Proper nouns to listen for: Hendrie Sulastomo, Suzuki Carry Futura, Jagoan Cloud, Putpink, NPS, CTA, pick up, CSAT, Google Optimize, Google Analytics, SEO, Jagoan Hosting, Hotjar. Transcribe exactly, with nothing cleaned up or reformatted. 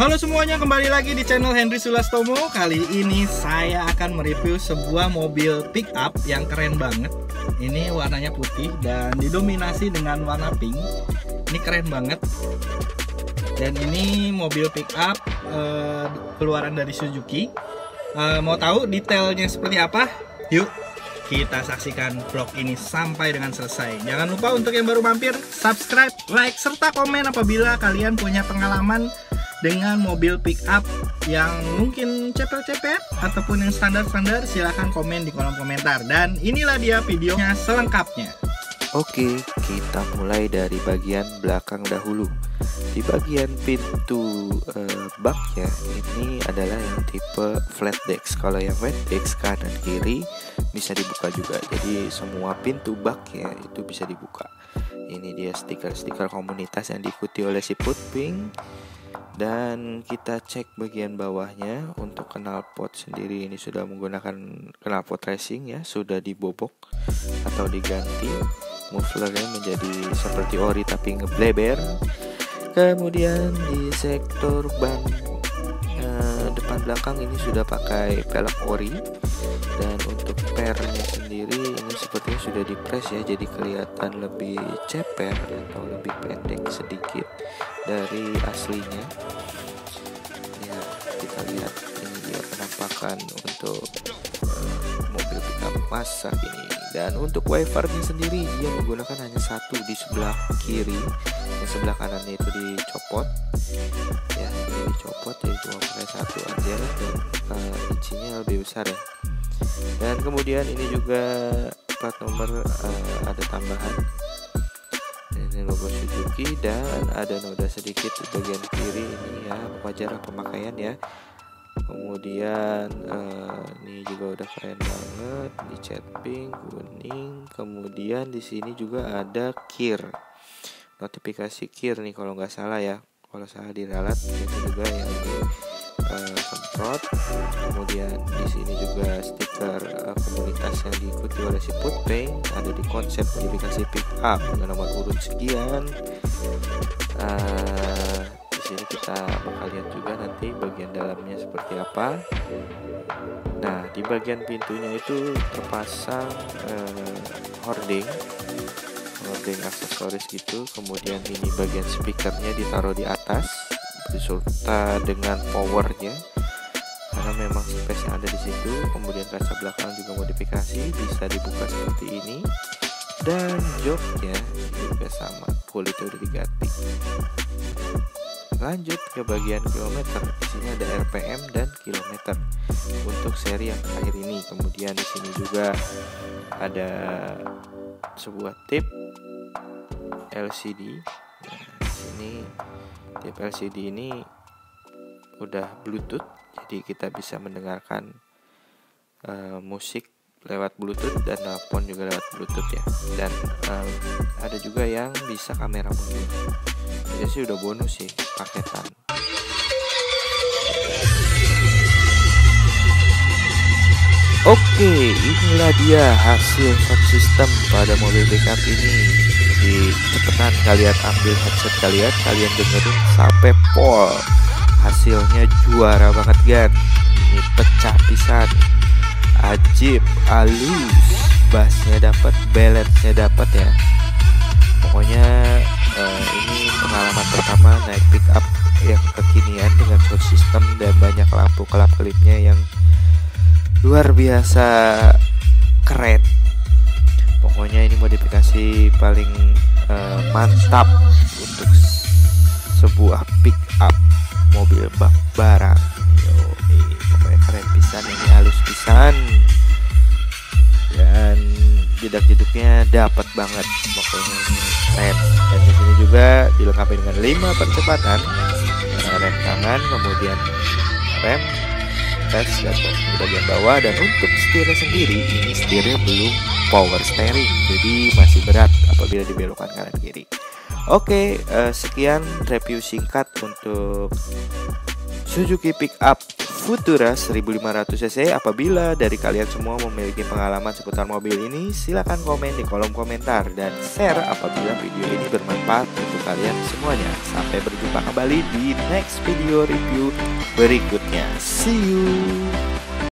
Halo semuanya, kembali lagi di channel Hendrie Sulastomo. Kali ini saya akan mereview sebuah mobil pickup yang keren banget. Ini warnanya putih dan didominasi dengan warna pink. Ini keren banget. Dan ini mobil pickup eh, keluaran dari Suzuki. Eh, mau tahu detailnya seperti apa? Yuk kita saksikan vlog ini sampai dengan selesai. Jangan lupa untuk yang baru mampir, subscribe, like, serta komen apabila kalian punya pengalaman dengan mobil pickup yang mungkin cepet-cepet ataupun yang standar-standar. Silahkan komen di kolom komentar. Dan inilah dia videonya selengkapnya. Oke, kita mulai dari bagian belakang dahulu. Di bagian pintu eh, baknya ini adalah yang tipe flat decks. Kalau yang wide decks kanan kiri bisa dibuka juga. Jadi semua pintu baknya itu bisa dibuka. Ini dia stiker-stiker komunitas yang diikuti oleh si Putpink. Dan kita cek bagian bawahnya. Untuk knalpot sendiri ini sudah menggunakan knalpot racing ya, sudah dibobok atau diganti. Mufflernya menjadi seperti ori tapi ngebleber. Kemudian di sektor ban eh, depan belakang ini sudah pakai pelek ori. Dan untuk pernya sendiri ini sepertinya sudah dipres ya, jadi kelihatan lebih ceper atau lebih pendek sedikit dari aslinya ya. Kita lihat ini dia penampakan untuk uh, mobil pickup masa ini. Dan untuk wipernya sendiri dia menggunakan hanya satu di sebelah kiri, yang sebelah kanannya itu dicopot ya, ini dicopot jadi cuma pakai satu aja. Dan uh, incinya lebih besar ya. Dan kemudian ini juga plat nomor uh, ada tambahan. Ini logo Suzuki dan ada noda sedikit di bagian kiri ini ya, wajar pemakaian ya. Kemudian eh, ini juga udah keren banget, dicat pink, kuning. Kemudian di sini juga ada kir, notifikasi kir nih kalau nggak salah ya. Kalau salah diralat itu juga yang di eh, semprot. Kemudian di sini juga stiker eh, komunitas yang diikuti oleh si Putpink ada di konsep notifikasi pick up dengan nomor urut sekian. Eh, Jadi kita bakal lihat juga nanti bagian dalamnya seperti apa. Nah, di bagian pintunya itu terpasang eh, hording, hording aksesoris gitu. Kemudian ini bagian speakernya ditaruh di atas, diserta dengan powernya, karena memang space yang ada di situ. Kemudian kaca belakang juga modifikasi, bisa dibuka seperti ini. Dan joknya juga sama, kulitnya udah diganti. Lanjut ke bagian kilometer, di sini ada R P M dan kilometer untuk seri yang terakhir ini. Kemudian di sini juga ada sebuah tip L C D. Nah, ini tip L C D ini udah Bluetooth, jadi kita bisa mendengarkan uh, musik lewat Bluetooth, dan telepon juga lewat Bluetooth ya. Dan um, ada juga yang bisa kamera mobil. Jadi sih udah bonus sih paketan. Oke, inilah dia hasil sound system pada mobil pickup ini. Di cepetan kalian ambil headset kalian, kalian dengerin sampai pol. Hasilnya juara banget kan. Ini pecah pisan, ajib, halus, bassnya dapat, balance-nya dapat ya. Pokoknya eh, ini pengalaman pertama naik pick up yang kekinian dengan sound system dan banyak lampu kelap-kelipnya yang luar biasa keren. Pokoknya ini modifikasi paling eh, mantap untuk sebuah pick up mobil bak barang. Pokoknya keren pisan, ini halus pisan dan jedak-jeduknya dapat banget. Pokoknya ini keren. Dan di sini juga dilengkapi dengan lima percepatan, rem tangan, kemudian rem atas dan di bagian bawah. Dan untuk setirnya sendiri, ini setirnya belum power steering, jadi masih berat apabila dibelokkan kanan kiri. Oke, eh, sekian review singkat untuk Suzuki Pickup Futura seribu lima ratus cc. Apabila dari kalian semua memiliki pengalaman seputar mobil ini, silahkan komen di kolom komentar dan share apabila video ini bermanfaat untuk kalian semuanya. Sampai berjumpa kembali di next video review berikutnya. See you!